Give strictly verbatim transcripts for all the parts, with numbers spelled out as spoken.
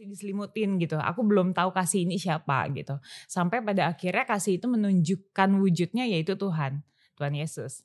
masih diselimutin gitu. Aku belum tahu kasih ini siapa gitu. Sampai pada akhirnya kasih itu menunjukkan wujudnya, yaitu Tuhan, Tuhan Yesus.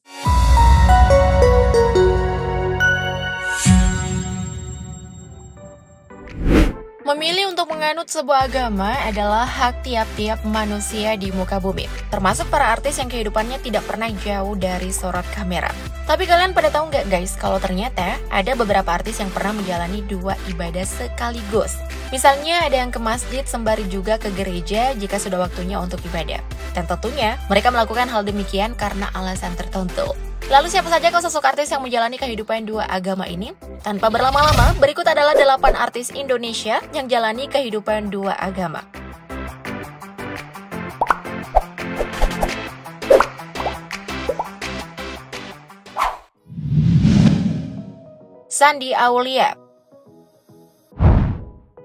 Memilih untuk menganut sebuah agama adalah hak tiap-tiap manusia di muka bumi, termasuk para artis yang kehidupannya tidak pernah jauh dari sorot kamera. Tapi kalian pada tahu nggak guys, kalau ternyata ada beberapa artis yang pernah menjalani dua ibadah sekaligus. Misalnya ada yang ke masjid sembari juga ke gereja jika sudah waktunya untuk ibadah. Dan tentunya mereka melakukan hal demikian karena alasan tertentu. Lalu siapa saja kok sosok artis yang menjalani kehidupan dua agama ini? Tanpa berlama-lama, berikut adalah delapan artis Indonesia yang jalani kehidupan dua agama. Sandy Aulia.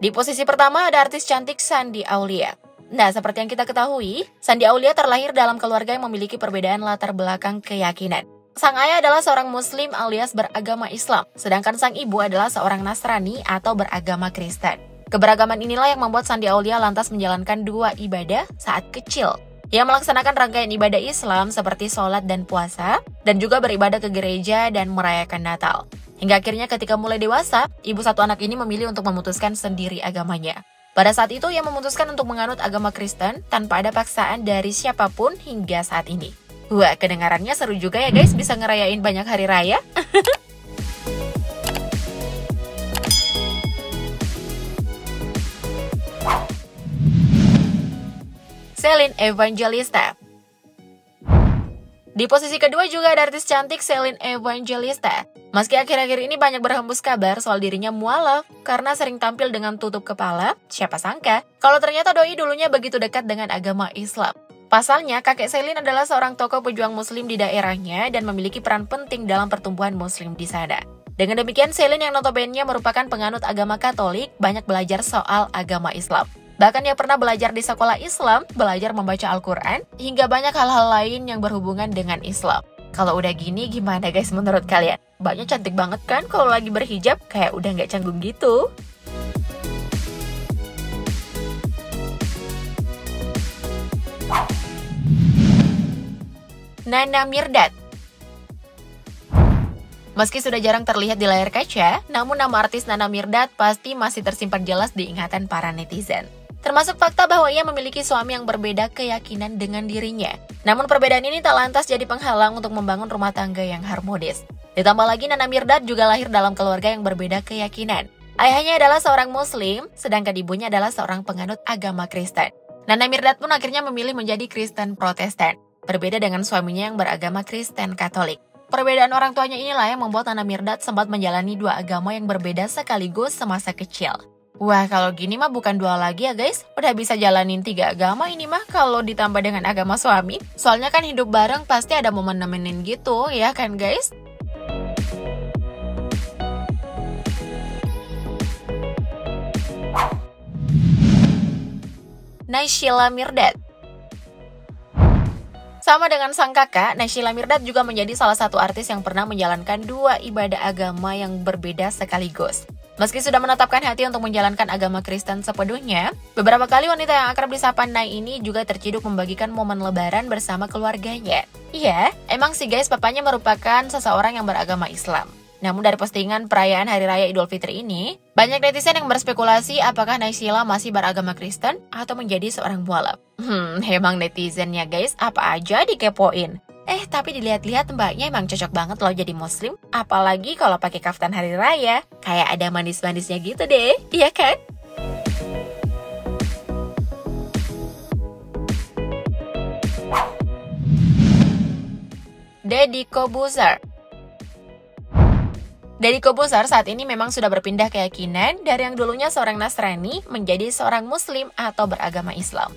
Di posisi pertama ada artis cantik Sandy Aulia. Nah, seperti yang kita ketahui, Sandy Aulia terlahir dalam keluarga yang memiliki perbedaan latar belakang keyakinan. Sang ayah adalah seorang muslim alias beragama Islam, sedangkan sang ibu adalah seorang Nasrani atau beragama Kristen. Keberagaman inilah yang membuat Sandy Aulia lantas menjalankan dua ibadah saat kecil. Ia melaksanakan rangkaian ibadah Islam seperti sholat dan puasa, dan juga beribadah ke gereja dan merayakan Natal. Hingga akhirnya ketika mulai dewasa, ibu satu anak ini memilih untuk memutuskan sendiri agamanya. Pada saat itu ia memutuskan untuk menganut agama Kristen tanpa ada paksaan dari siapapun hingga saat ini. Wah, kedengarannya seru juga ya guys, bisa ngerayain banyak hari raya. Celine Evangelista. Di posisi kedua juga ada artis cantik Celine Evangelista. Meski akhir-akhir ini banyak berhembus kabar soal dirinya mualaf karena sering tampil dengan tutup kepala, siapa sangka kalau ternyata doi dulunya begitu dekat dengan agama Islam. Pasalnya, kakek Celine adalah seorang tokoh pejuang muslim di daerahnya dan memiliki peran penting dalam pertumbuhan muslim di sana. Dengan demikian, Celine yang notabene merupakan penganut agama Katolik banyak belajar soal agama Islam. Bahkan ia pernah belajar di sekolah Islam, belajar membaca Al-Quran, hingga banyak hal-hal lain yang berhubungan dengan Islam. Kalau udah gini gimana guys menurut kalian? Mbaknya cantik banget kan kalau lagi berhijab, kayak udah nggak canggung gitu. Nana Mirdad. Meski sudah jarang terlihat di layar kaca, namun nama artis Nana Mirdad pasti masih tersimpan jelas di ingatan para netizen. Termasuk fakta bahwa ia memiliki suami yang berbeda keyakinan dengan dirinya. Namun perbedaan ini tak lantas jadi penghalang untuk membangun rumah tangga yang harmonis. Ditambah lagi Nana Mirdad juga lahir dalam keluarga yang berbeda keyakinan. Ayahnya adalah seorang muslim, sedangkan ibunya adalah seorang penganut agama Kristen. Nana Mirdad pun akhirnya memilih menjadi Kristen Protestan, berbeda dengan suaminya yang beragama Kristen Katolik. Perbedaan orang tuanya inilah yang membuat Nana Mirdad sempat menjalani dua agama yang berbeda sekaligus semasa kecil. Wah, kalau gini mah bukan dua lagi ya guys, udah bisa jalanin tiga agama ini mah kalau ditambah dengan agama suami. Soalnya kan hidup bareng pasti ada momen nemenin gitu, ya kan guys? Naysila Mirdad. Sama dengan sang kakak, Naysila Mirdad juga menjadi salah satu artis yang pernah menjalankan dua ibadah agama yang berbeda sekaligus. Meski sudah menetapkan hati untuk menjalankan agama Kristen sepenuhnya, beberapa kali wanita yang akrab disapa Nay ini juga terciduk membagikan momen lebaran bersama keluarganya. Iya, emang sih guys, papanya merupakan seseorang yang beragama Islam. Namun dari postingan perayaan Hari Raya Idul Fitri ini, banyak netizen yang berspekulasi apakah Naysila masih beragama Kristen atau menjadi seorang mualaf. Hmm, emang netizennya guys, apa aja dikepoin. Eh, tapi dilihat-lihat mbaknya emang cocok banget loh jadi muslim, apalagi kalau pakai kaftan Hari Raya, kayak ada manis-manisnya gitu deh, iya kan? Deddy Corbuzier. Deddy Corbuzier saat ini memang sudah berpindah keyakinan dari yang dulunya seorang Nasrani menjadi seorang Muslim atau beragama Islam.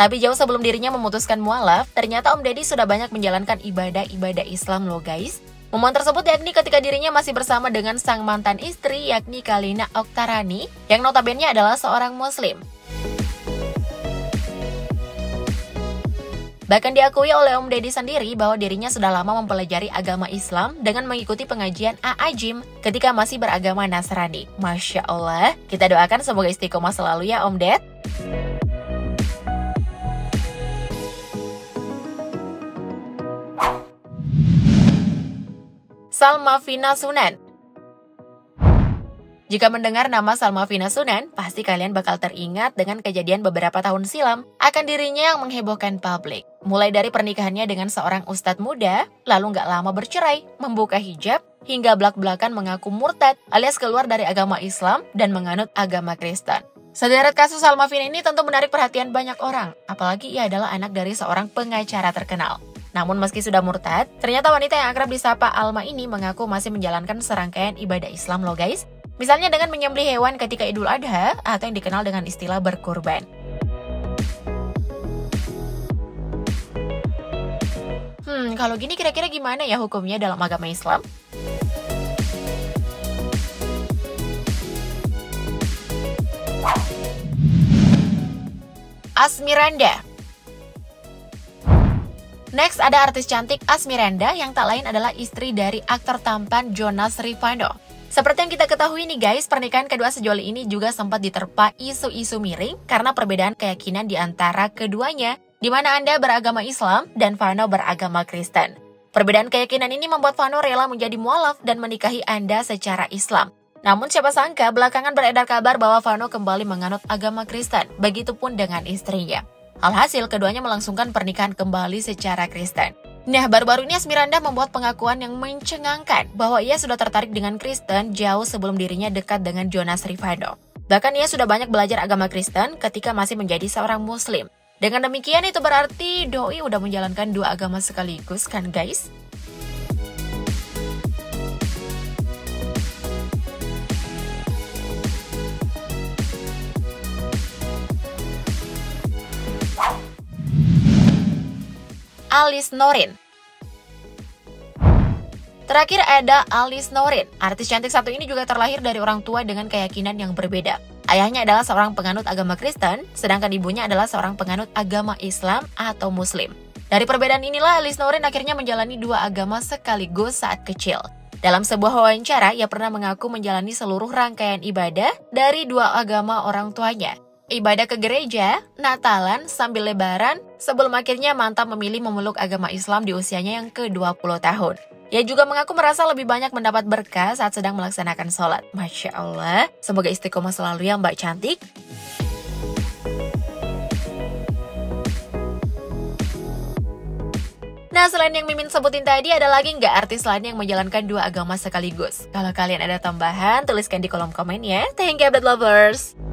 Tapi jauh sebelum dirinya memutuskan mualaf, ternyata Om Deddy sudah banyak menjalankan ibadah-ibadah Islam loh guys. Momen tersebut yakni ketika dirinya masih bersama dengan sang mantan istri yakni Kalina Oktarani yang notabene adalah seorang Muslim. Bahkan diakui oleh Om Deddy sendiri bahwa dirinya sudah lama mempelajari agama Islam dengan mengikuti pengajian A A Gym ketika masih beragama Nasrani. Masya Allah, kita doakan semoga istiqomah selalu ya Om Ded. Salma Fina Sunan. Jika mendengar nama Salma Fina Sunan, pasti kalian bakal teringat dengan kejadian beberapa tahun silam akan dirinya yang menghebohkan publik. Mulai dari pernikahannya dengan seorang ustadz muda, lalu nggak lama bercerai, membuka hijab, hingga belak-belakan mengaku murtad alias keluar dari agama Islam dan menganut agama Kristen. Sederet kasus Salma Fina ini tentu menarik perhatian banyak orang, apalagi ia adalah anak dari seorang pengacara terkenal. Namun meski sudah murtad, ternyata wanita yang akrab disapa Alma ini mengaku masih menjalankan serangkaian ibadah Islam loh guys. Misalnya dengan menyembelih hewan ketika Idul Adha atau yang dikenal dengan istilah berkurban. Hmm, kalau gini kira-kira gimana ya hukumnya dalam agama Islam? Asmirandah. Next, ada artis cantik Asmirandah yang tak lain adalah istri dari aktor tampan Jonas Ravindo. Seperti yang kita ketahui nih guys, pernikahan kedua sejoli ini juga sempat diterpa isu-isu miring karena perbedaan keyakinan di antara keduanya, di mana Anda beragama Islam dan Fano beragama Kristen. Perbedaan keyakinan ini membuat Fano rela menjadi mualaf dan menikahi Anda secara Islam. Namun siapa sangka belakangan beredar kabar bahwa Fano kembali menganut agama Kristen, begitupun dengan istrinya. Alhasil, keduanya melangsungkan pernikahan kembali secara Kristen. Nah, baru-baru ini Asmirandah membuat pengakuan yang mencengangkan bahwa ia sudah tertarik dengan Kristen jauh sebelum dirinya dekat dengan Jonas Ravindo. Bahkan ia sudah banyak belajar agama Kristen ketika masih menjadi seorang Muslim. Dengan demikian itu berarti doi udah menjalankan dua agama sekaligus kan guys? Alice Norin. Terakhir ada Alice Norin. Artis cantik satu ini juga terlahir dari orang tua dengan keyakinan yang berbeda. Ayahnya adalah seorang penganut agama Kristen, sedangkan ibunya adalah seorang penganut agama Islam atau Muslim. Dari perbedaan inilah Alice Norin akhirnya menjalani dua agama sekaligus saat kecil. Dalam sebuah wawancara, ia pernah mengaku menjalani seluruh rangkaian ibadah dari dua agama orang tuanya. Ibadah ke gereja, Natalan, sambil lebaran, sebelum akhirnya mantap memilih memeluk agama Islam di usianya yang ke dua puluh tahun. Ia juga mengaku merasa lebih banyak mendapat berkah saat sedang melaksanakan sholat. Masya Allah, semoga istiqomah selalu ya Mbak Cantik. Nah, selain yang Mimin sebutin tadi, ada lagi nggak artis lain yang menjalankan dua agama sekaligus? Kalau kalian ada tambahan, tuliskan di kolom komen ya. Thank you, lovers!